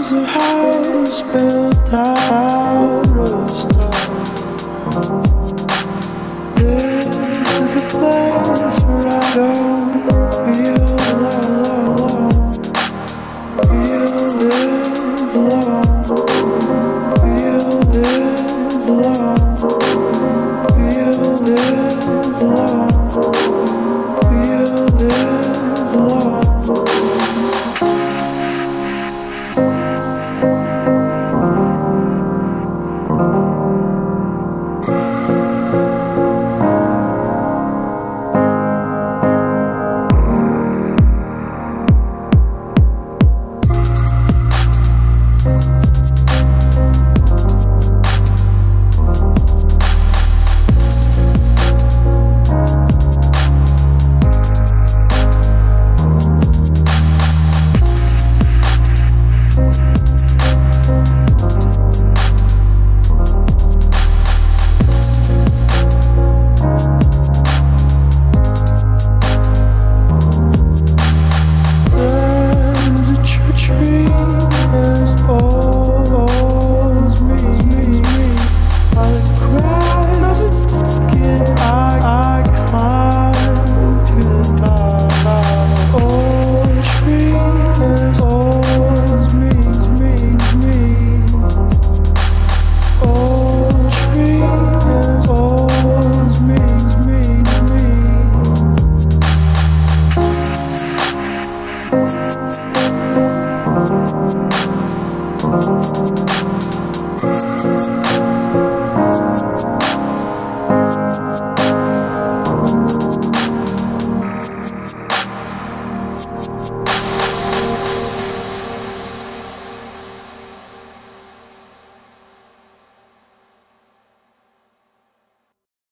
There's a house built out of stone. This is a place where I go.